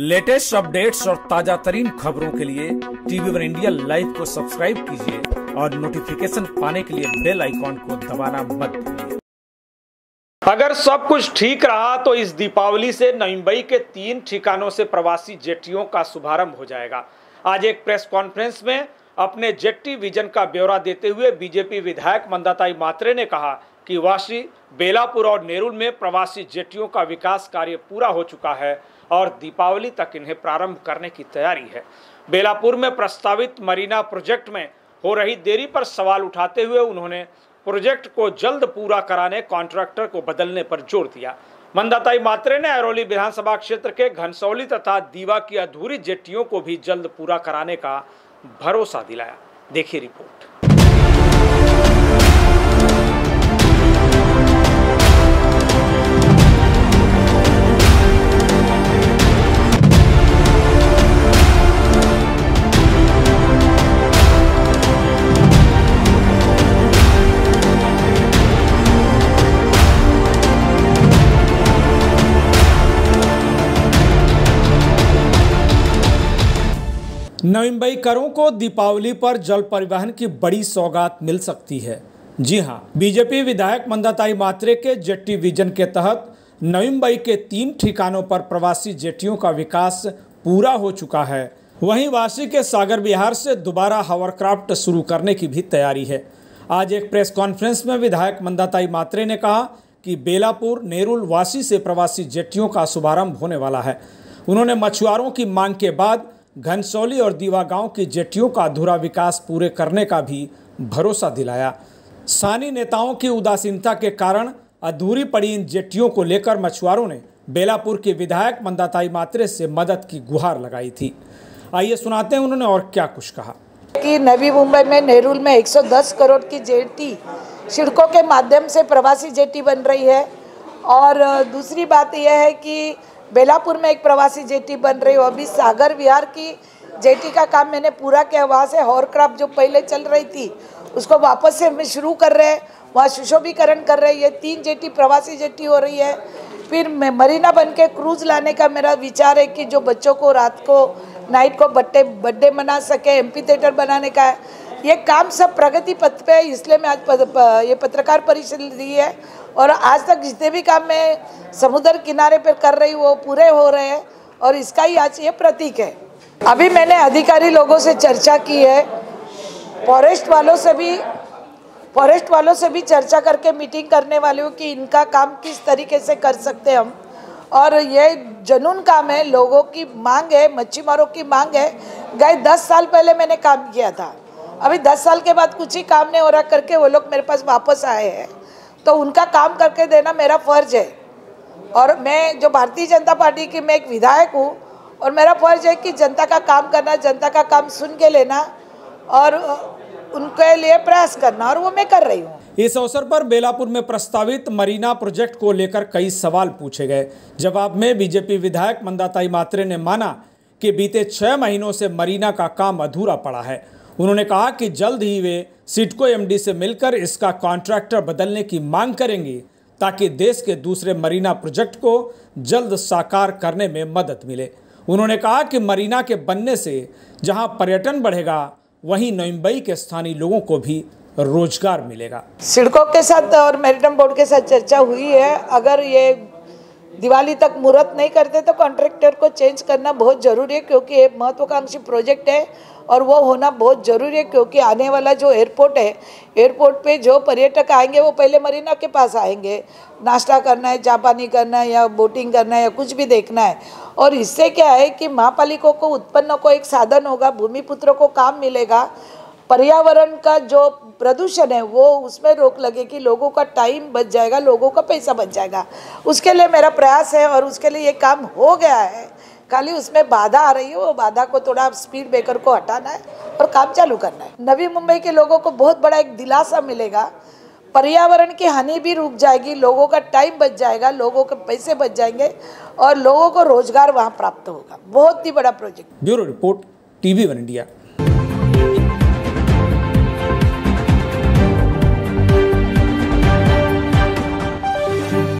Latest updates और ताजा तरीन खबरों के लिए टीवी वन इंडिया लाइव को सब्सक्राइब कीजिए और नोटिफिकेशन पाने के लिए बेल आइकॉन को दबाना मत भूलिए। अगर सब कुछ ठीक रहा तो इस दीपावली से नवी मुंबई के 3 ठिकानों से प्रवासी जेट्टियों का शुभारंभ हो जाएगा। आज एक प्रेस कॉन्फ्रेंस में अपने जेट्टी विजन का ब्यौरा देते हुए बीजेपी विधायक मंदाताई म्हात्रे ने कहा कि वाशी, बेलापुर और नेरुल में प्रवासी जेट्टियों का विकास कार्य पूरा हो चुका है और दीपावली तक इन्हें प्रारंभ करने की तैयारी है। बेलापुर में प्रस्तावित मरीना प्रोजेक्ट में हो रही देरी पर सवाल उठाते हुए उन्होंने प्रोजेक्ट को जल्द पूरा कराने कॉन्ट्रैक्टर को बदलने पर जोर दिया। मंदाताई म्हात्रे ने ऐरोली विधानसभा क्षेत्र के घणसौली तथा दीवा की अधूरी जेट्टियों को भी जल्द पूरा कराने का भरोसा दिलाया। देखिए रिपोर्ट। नवी मुंबईकरों को दीपावली पर जल परिवहन की बड़ी सौगात मिल सकती है। जी हां, बीजेपी विधायक मंदाताई म्हात्रे के जेट्टी विजन के तहत नवी मुंबई के 3 ठिकानों पर प्रवासी जेट्टियों का विकास पूरा हो चुका है। वहीं वाशी के सागर विहार से दोबारा हावरक्राफ्ट शुरू करने की भी तैयारी है। आज एक प्रेस कॉन्फ्रेंस में विधायक मंदाताई म्हात्रे ने कहा कि बेलापुर, नेरुल, वाशी से प्रवासी जेट्टियों का शुभारम्भ होने वाला है। उन्होंने मछुआरों की मांग के बाद घनसौली और दीवा गांव की जेट्टियों का अधूरा विकास पूरे करने का भी भरोसा दिलाया। स्थानीय नेताओं की उदासीनता के कारण अधूरी पड़ी इन जेट्टियों को लेकर मछुआरों ने बेलापुर के विधायक मंदाताई म्हात्रे से मदद की गुहार लगाई थी। आइए सुनाते हैं उन्होंने और क्या कुछ कहा। कि नवी मुंबई में नेरुल में 110 करोड़ की जेट्टी सिडको के माध्यम से प्रवासी जेट्टी बन रही है और दूसरी बात यह है कि बेलापुर में एक प्रवासी जेटी बन रही हो। अभी सागर विहार की जेटी का काम मैंने पूरा किया। वहाँ से हॉरक्राफ्ट जो पहले चल रही थी उसको वापस से हम शुरू कर रहे हैं, वहाँ सुशोभीकरण कर रहे हैं। ये 3 जेटी प्रवासी जेटी हो रही है। फिर मरीना बन के क्रूज लाने का मेरा विचार है कि जो बच्चों को रात को नाइट को बर्थडे मना सके, एम्फी थिएटर बनाने का है। ये काम सब प्रगति पथ पे है, इसलिए मैं आज ये पत्रकार परिषद दी है। और आज तक जितने भी काम मैं समुद्र किनारे पर कर रही हूँ वो पूरे हो रहे हैं और इसका ही आज ये प्रतीक है। अभी मैंने अधिकारी लोगों से चर्चा की है, फॉरेस्ट वालों से भी चर्चा करके मीटिंग करने वाली हूँ कि इनका काम किस तरीके से कर सकते हम। और ये जनून काम है, लोगों की मांग है, मच्छीमारों की मांग है। गए 10 साल पहले मैंने काम किया था, अभी 10 साल के बाद कुछ ही काम नहीं हो रहा करके वो लोग मेरे पास वापस आए हैं, तो उनका काम करके देना मेरा फर्ज है। और मैं जो भारतीय जनता पार्टी की मैं एक विधायक हूँ और मेरा फर्ज है कि जनता का काम करना, जनता का काम सुन के लेना और उनके लिए प्रयास करना, और वो मैं कर रही हूँ। इस अवसर पर बेलापुर में प्रस्तावित मरीना प्रोजेक्ट को लेकर कई सवाल पूछे गए। जवाब में बीजेपी विधायक मंदाताई म्हात्रे ने माना कि बीते 6 महीनों से मरीना का काम अधूरा पड़ा है। उन्होंने कहा कि जल्द ही वे सिडको एमडी से मिलकर इसका कॉन्ट्रैक्टर बदलने की मांग करेंगे ताकि देश के दूसरे मरीना प्रोजेक्ट को जल्द साकार करने में मदद मिले। उन्होंने कहा कि मरीना के बनने से जहां पर्यटन बढ़ेगा वहीं नवी मुंबई के स्थानीय लोगों को भी रोजगार मिलेगा। सिडको के साथ और मैरिटम बोर्ड के साथ चर्चा हुई है। अगर ये दिवाली तक मुहूर्त नहीं करते तो कॉन्ट्रैक्टर को चेंज करना बहुत ज़रूरी है, क्योंकि ये महत्वाकांक्षी प्रोजेक्ट है और वो होना बहुत ज़रूरी है। क्योंकि आने वाला जो एयरपोर्ट है, एयरपोर्ट पे जो पर्यटक आएंगे वो पहले मरीना के पास आएंगे, नाश्ता करना है, जापानी करना है या बोटिंग करना है या कुछ भी देखना है। और इससे क्या है कि महापालिकों को उत्पन्न को एक साधन होगा, भूमिपुत्रों को काम मिलेगा, पर्यावरण का जो प्रदूषण है वो उसमें रोक लगेगी, लोगों का टाइम बच जाएगा, लोगों का पैसा बच जाएगा। उसके लिए मेरा प्रयास है और उसके लिए ये काम हो गया है। खाली उसमें बाधा आ रही है, वो बाधा को थोड़ा स्पीड ब्रेकर को हटाना है और काम चालू करना है। नवी मुंबई के लोगों को बहुत बड़ा एक दिलासा मिलेगा, पर्यावरण की हानि भी रुक जाएगी, लोगों का टाइम बच जाएगा, लोगों के पैसे बच जाएंगे और लोगों को रोजगार वहाँ प्राप्त होगा। बहुत ही बड़ा project. Bureau report, TV one India.